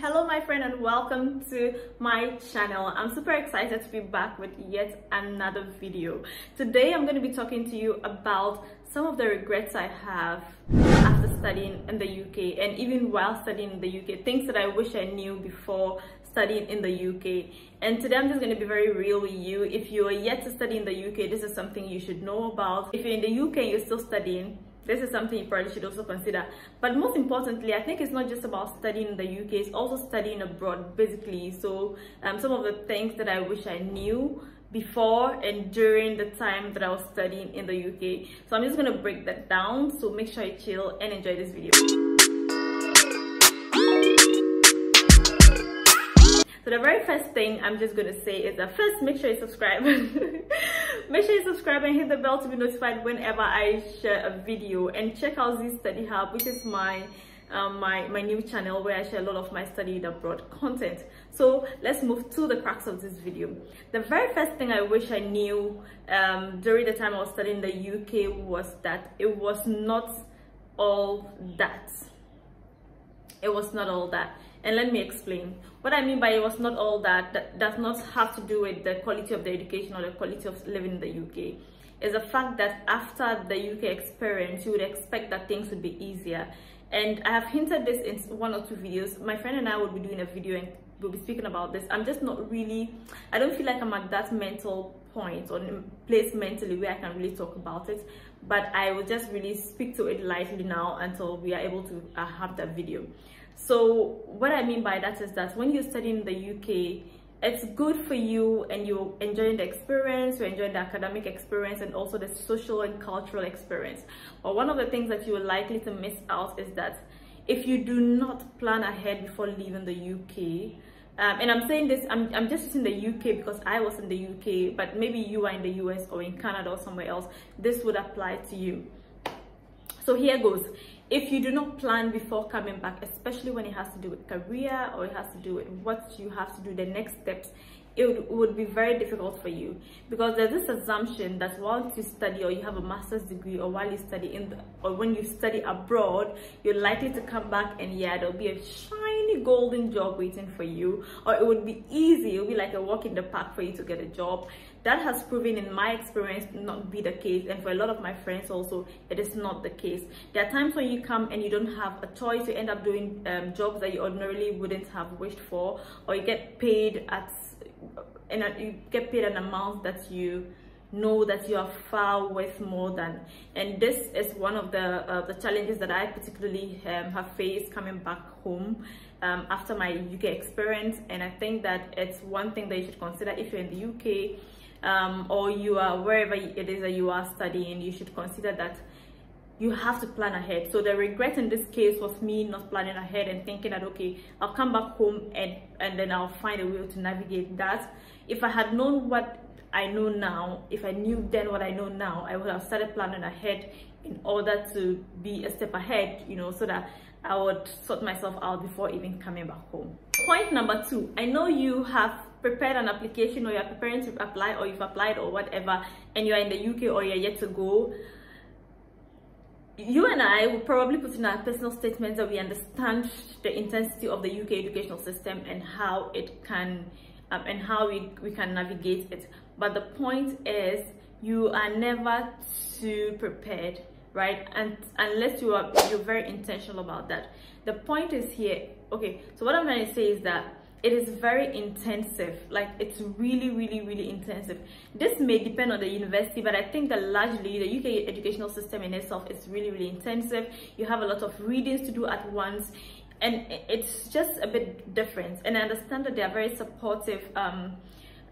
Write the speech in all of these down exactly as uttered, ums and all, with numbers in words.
Hello my friend and welcome to my channel. I'm super excited to be back with yet another video. Today I'm going to be talking to you about some of the regrets I have after studying in the U K and even while studying in the U K, things that I wish I knew before studying in the U K. And today I'm just going to be very real with you. If you are yet to study in the U K, this is something you should know about. If you're in the U K and you're still studying, this is something you probably should also consider. But most importantly, I think it's not just about studying in the U K, it's also studying abroad, basically. So um, some of the things that I wish I knew before and during the time that I was studying in the U K. So I'm just going to break that down. So make sure you chill and enjoy this video. So the very first thing I'm just going to say is that first, make sure you subscribe. Make sure you subscribe and hit the bell to be notified whenever I share a video, and check out Zee's Study Hub, which is my um, my my new channel where I share a lot of my study abroad content. So let's move to the crux of this video. The very first thing I wish I knew um, during the time I was studying in the U K was that it was not all that. It was not all that. And let me explain what I mean by it was not all that. That does not have to do with the quality of the education or the quality of living in the U K. It's the fact that after the U K experience, you would expect that things would be easier. And I have hinted this in one or two videos. My friend and I will be doing a video and we'll be speaking about this. I'm just not really, I don't feel like I'm at that mental point or place mentally where I can really talk about it. But I will just really speak to it lightly now until we are able to uh, have that video. So what I mean by that is that when you're studying in the U K, it's good for you and you're enjoying the experience, you're enjoying the academic experience and also the social and cultural experience. But one of the things that you are likely to miss out is that if you do not plan ahead before leaving the U K, um, and I'm saying this, I'm, I'm just using the U K because I was in the U K, but maybe you are in the U S or in Canada or somewhere else, this would apply to you. So here goes. If you do not plan before coming back, especially when it has to do with career or it has to do with what you have to do, the next steps, it would, would be very difficult for you, because there's this assumption that once you study or you have a master's degree or while you study in the, or when you study abroad, you're likely to come back and yeah, there'll be a shiny golden job waiting for you, or it would be easy, it'll be like a walk in the park for you to get a job. That has proven in my experience not be the case, and for a lot of my friends also it is not the case. There are times when you come and you don't have a choice, you end up doing um, jobs that you ordinarily wouldn't have wished for, or you get paid at and you get paid an amount that you know that you are far worth more than. And this is one of the uh, the challenges that I particularly um, have faced coming back home um, after my U K experience. And I think that it's one thing that you should consider if you're in the U K, um or you are wherever it is that you are studying, you should consider that you have to plan ahead. So the regret in this case was me not planning ahead and thinking that, okay, I'll come back home and and then I'll find a way to navigate that. If I had known what I know now, if I knew then what I know now, I would have started planning ahead in order to be a step ahead, you know, so that I would sort myself out before even coming back home. Point number two, I know you have prepared an application or you're preparing to apply or you've applied or whatever, and you're in the U K or you're yet to go. You and I will probably put in our personal statements that we understand the intensity of the U K educational system and how it can um, and how we, we can navigate it. But the point is, you are never too prepared, right? And unless you are you're very intentional about that. The point is here, okay, so what I'm trying to say is that it is very intensive, like it's really really really intensive. This may depend on the university, but I think that largely the U K educational system in itself is really really intensive. You have a lot of readings to do at once, and it's just a bit different. And I understand that they are very supportive um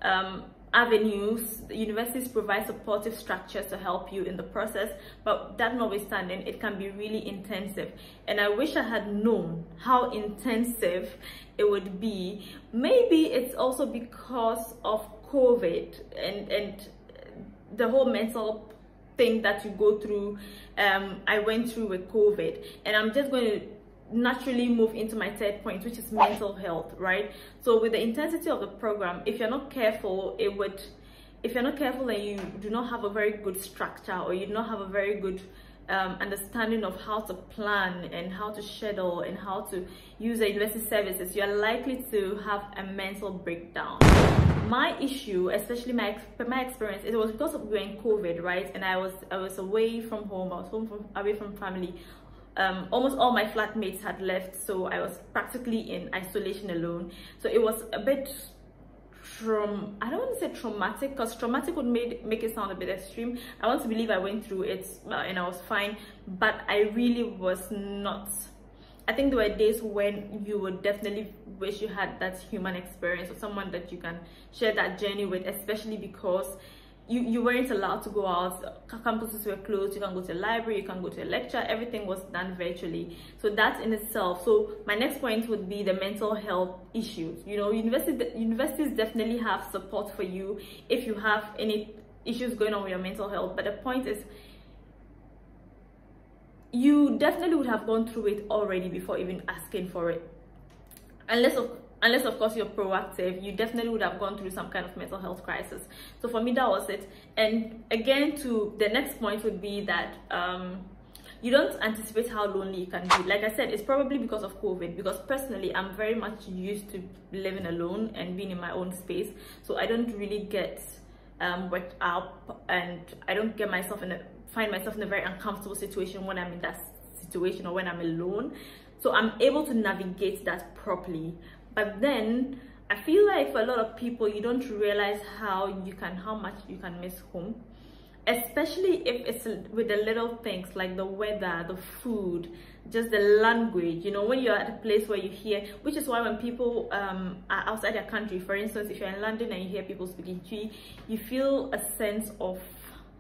um avenues, the universities provide supportive structures to help you in the process, but that notwithstanding, it can be really intensive. And I wish I had known how intensive it would be. Maybe it's also because of COVID and and the whole mental thing that you go through. um I went through with COVID, and I'm just going to naturally move into my third point, which is mental health, right? So with the intensity of the program, if you're not careful, it would if you're not careful and you do not have a very good structure, or you do not have a very good um, understanding of how to plan and how to schedule and how to use a university services, you are likely to have a mental breakdown. My issue, especially my my experience, it was because we were in COVID, right? And I was I was away from home. I was home from away from family. Um, almost all my flatmates had left, so I was practically in isolation alone. So it was a bit, from I don't want to say traumatic, because traumatic would make make it sound a bit extreme. I want to believe I went through it uh, and I was fine, but I really was not. I think there were days when you would definitely wish you had that human experience or someone that you can share that journey with, especially because you, you weren't allowed to go out. Campuses were closed. You can't go to a library, you can't go to a lecture. Everything was done virtually. So that in itself. So my next point would be the mental health issues. You know, university, universities definitely have support for you if you have any issues going on with your mental health. But the point is, you definitely would have gone through it already before even asking for it. Unless of, unless of course you're proactive, you definitely would have gone through some kind of mental health crisis. So for me, that was it. And again, to the next point would be that um, you don't anticipate how lonely you can be. Like I said, it's probably because of COVID, because personally, I'm very much used to living alone and being in my own space. So I don't really get um, worked up, and I don't get myself in a find myself in a very uncomfortable situation when I'm in that situation or when I'm alone. So I'm able to navigate that properly. But then I feel like for a lot of people, you don't realize how you can how much you can miss home, especially if it's with the little things like the weather, the food, just the language. You know, when you're at a place where you hear, which is why when people um are outside their country, for instance, if you're in London and you hear people speaking Cree, you feel a sense of,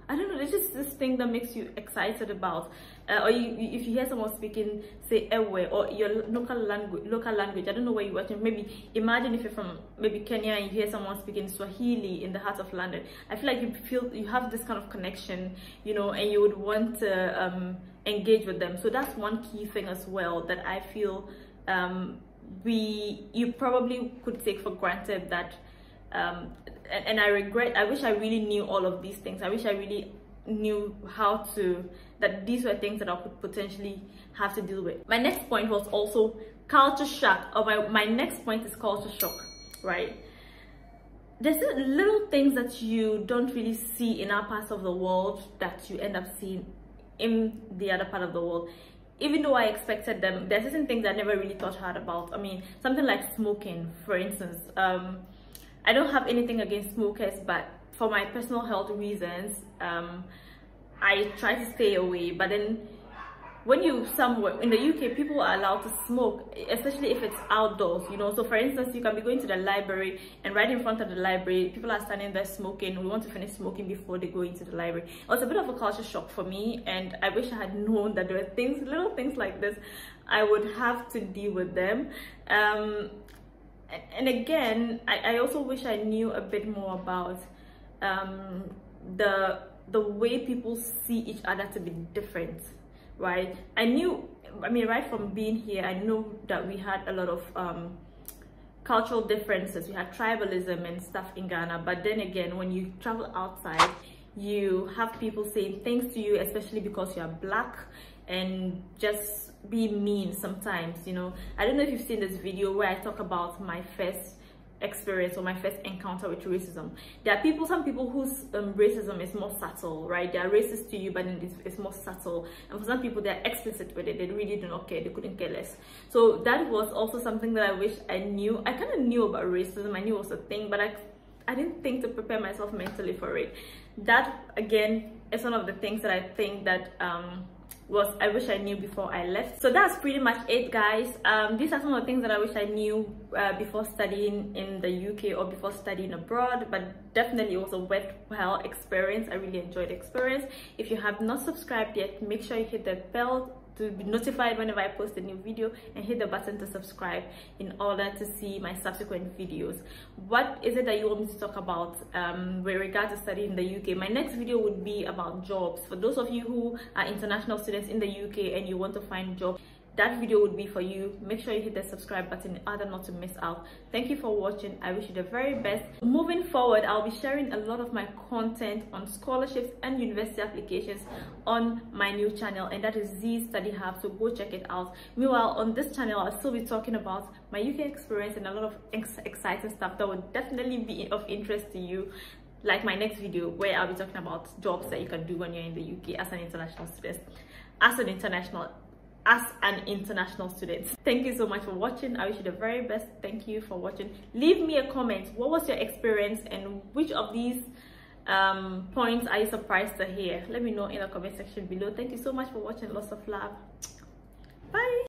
I don't know, there's just this thing that makes you excited about, uh, or you, you, if you hear someone speaking, say Ewe, or your local language, local language. I don't know where you're watching. Maybe imagine if you're from maybe Kenya and you hear someone speaking Swahili in the heart of London. I feel like you feel you have this kind of connection, you know, and you would want to um, engage with them. So that's one key thing as well that I feel um, we you probably could take for granted that. Um, and, and I regret, I wish I really knew all of these things. I wish I really knew how to, that these were things that I could potentially have to deal with. My next point was also culture shock, or my, my next point is culture shock, right? There's little things that you don't really see in our parts of the world that you end up seeing in the other part of the world. Even though I expected them, there's certain things I never really thought hard about. I mean, something like smoking, for instance. Um, I don't have anything against smokers, but for my personal health reasons, um, I try to stay away. But then when you somewhere in the U K, people are allowed to smoke, especially if it's outdoors, you know. So for instance, you can be going to the library, and right in front of the library, people are standing there smoking. We want to finish smoking before they go into the library. It was a bit of a culture shock for me, and I wish I had known that there were things, little things like this, I would have to deal with them. Um, and again, I, I also wish I knew a bit more about um, the the way people see each other to be different, right? I knew, I mean, right from being here, I knew that we had a lot of um, cultural differences. We had tribalism and stuff in Ghana, but then again, when you travel outside, you have people saying things to you, especially because you are black, and just be mean sometimes, you know. I don't know if you've seen this video where I talk about my first experience or my first encounter with racism. There are people, some people whose um, racism is more subtle, right? They are racist to you, but it's, it's more subtle. And for some people, they're explicit with it. They really do not care. They couldn't care less. So that was also something that I wish I knew. I kind of knew about racism. I knew it was a thing, but I I didn't think to prepare myself mentally for it. That, again, is one of the things that I think that um, was I wish I knew before I left. So that's pretty much it, guys. Um, these are some of the things that I wish I knew uh, before studying in the U K or before studying abroad, but definitely it was a worthwhile experience. I really enjoyed the experience. If you have not subscribed yet, make sure you hit the bell to be notified whenever I post a new video, and hit the button to subscribe in order to see my subsequent videos. What is it that you want me to talk about um, with regard to studying in the U K? My next video would be about jobs. For those of you who are international students in the U K and you want to find jobs, that video would be for you. Make sure you hit the subscribe button in order not to miss out. Thank you for watching. I wish you the very best. Moving forward, I'll be sharing a lot of my content on scholarships and university applications on my new channel, and that is Zee's Study Hub, so go check it out. Meanwhile, on this channel, I'll still be talking about my U K experience and a lot of ex exciting stuff that would definitely be of interest to you, like my next video where I'll be talking about jobs that you can do when you're in the U K as an international student. As an international as an international student. Thank you so much for watching. I wish you the very best. Thank you for watching. Leave me a comment. What was your experience and which of these um points are you surprised to hear? Let me know in the comment section below. Thank you so much for watching. Lots of love. Bye.